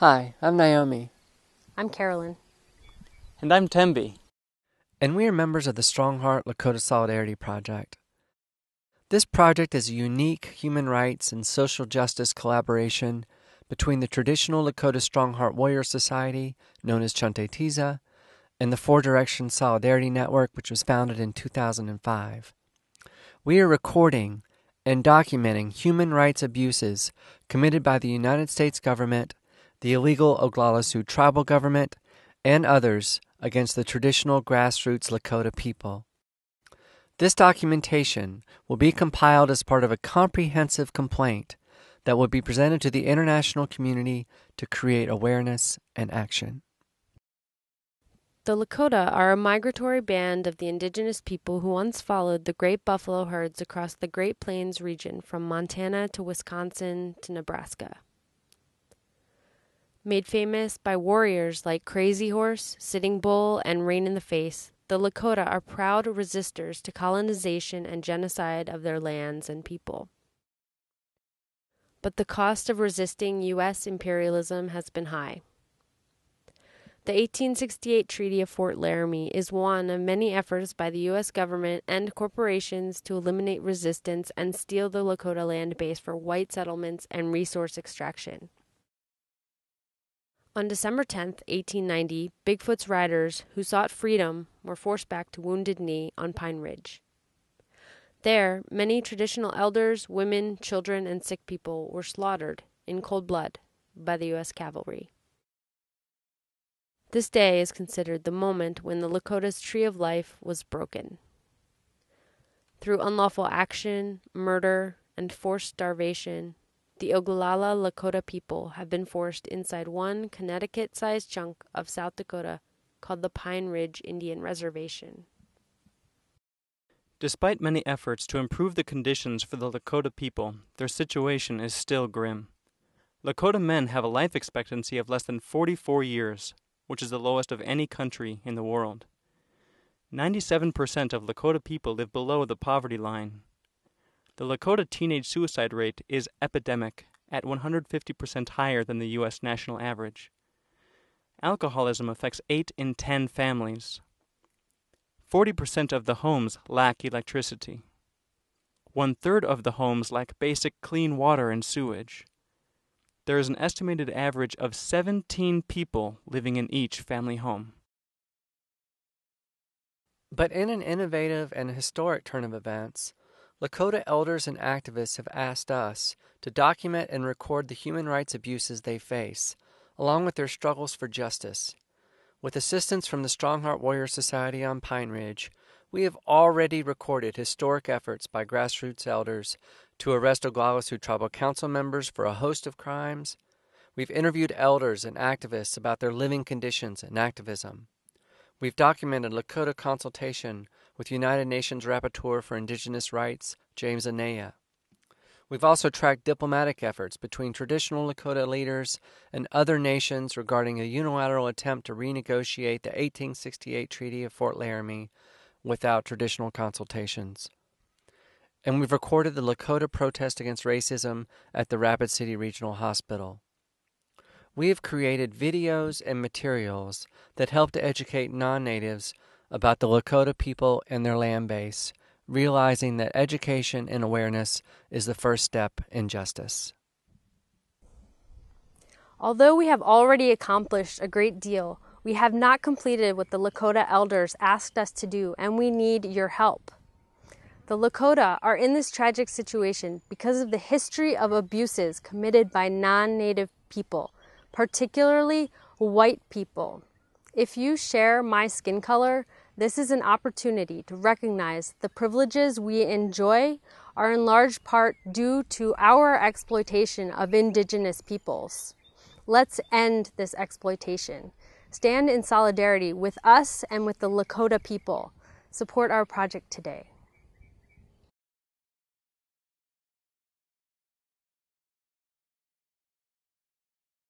Hi, I'm Naomi. I'm Carolyn. And I'm Tembi. And we are members of the Strongheart Lakota Solidarity Project. This project is a unique human rights and social justice collaboration between the traditional Lakota Strongheart Warrior Society, known as Chante Tiza, and the Four Directions Solidarity Network, which was founded in 2005. We are recording and documenting human rights abuses committed by the United States government, the illegal Oglala Sioux Tribal government, and others against the traditional grassroots Lakota people. This documentation will be compiled as part of a comprehensive complaint that will be presented to the international community to create awareness and action. The Lakota are a migratory band of the indigenous people who once followed the great buffalo herds across the Great Plains region from Montana to Wisconsin to Nebraska. Made famous by warriors like Crazy Horse, Sitting Bull, and Rain in the Face, the Lakota are proud resistors to colonization and genocide of their lands and people. But the cost of resisting U.S. imperialism has been high. The 1868 Treaty of Fort Laramie is one of many efforts by the U.S. government and corporations to eliminate resistance and steal the Lakota land base for white settlements and resource extraction. On December 10, 1890, Bigfoot's riders, who sought freedom, were forced back to Wounded Knee on Pine Ridge. There, many traditional elders, women, children, and sick people were slaughtered in cold blood by the U.S. cavalry. This day is considered the moment when the Lakota's tree of life was broken. Through unlawful action, murder, and forced starvation, the Oglala Lakota people have been forced inside one Connecticut-sized chunk of South Dakota called the Pine Ridge Indian Reservation. Despite many efforts to improve the conditions for the Lakota people, their situation is still grim. Lakota men have a life expectancy of less than 44 years, which is the lowest of any country in the world. 97% of Lakota people live below the poverty line. The Lakota teenage suicide rate is epidemic, at 150% higher than the U.S. national average. Alcoholism affects 8 in 10 families. 40% of the homes lack electricity. 1/3 of the homes lack basic clean water and sewage. There is an estimated average of 17 people living in each family home. But in an innovative and historic turn of events, Lakota elders and activists have asked us to document and record the human rights abuses they face, along with their struggles for justice. With assistance from the Strongheart Warrior Society on Pine Ridge, we have already recorded historic efforts by grassroots elders to arrest Oglala Sioux Tribal Council members for a host of crimes. We've interviewed elders and activists about their living conditions and activism. We've documented Lakota consultation with United Nations Rapporteur for Indigenous Rights, James Anaya. We've also tracked diplomatic efforts between traditional Lakota leaders and other nations regarding a unilateral attempt to renegotiate the 1868 Treaty of Fort Laramie without traditional consultations. And we've recorded the Lakota protest against racism at the Rapid City Regional Hospital. We have created videos and materials that help to educate non-natives about the Lakota people and their land base, realizing that education and awareness is the first step in justice. Although we have already accomplished a great deal, we have not completed what the Lakota elders asked us to do, and we need your help. The Lakota are in this tragic situation because of the history of abuses committed by non-native people, particularly white people. If you share my skin color, this is an opportunity to recognize the privileges we enjoy are in large part due to our exploitation of indigenous peoples. Let's end this exploitation. Stand in solidarity with us and with the Lakota people. Support our project today.